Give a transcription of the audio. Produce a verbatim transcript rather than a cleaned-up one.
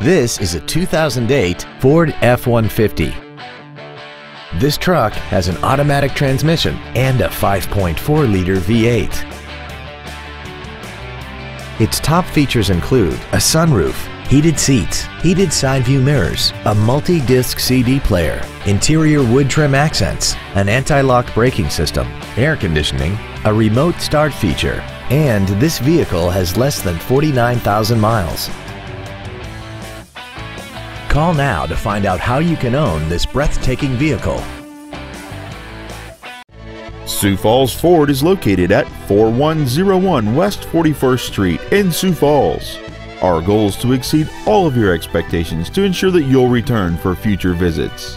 This is a two thousand eight Ford F one fifty. This truck has an automatic transmission and a five point four liter V eight. Its top features include a sunroof, heated seats, heated side view mirrors, a multi-disc C D player, interior wood trim accents, an anti-lock braking system, air conditioning, a remote start feature, and this vehicle has less than forty-nine thousand miles. Call now to find out how you can own this breathtaking vehicle. Sioux Falls Ford is located at four one zero one West forty-first Street in Sioux Falls. Our goal is to exceed all of your expectations to ensure that you'll return for future visits.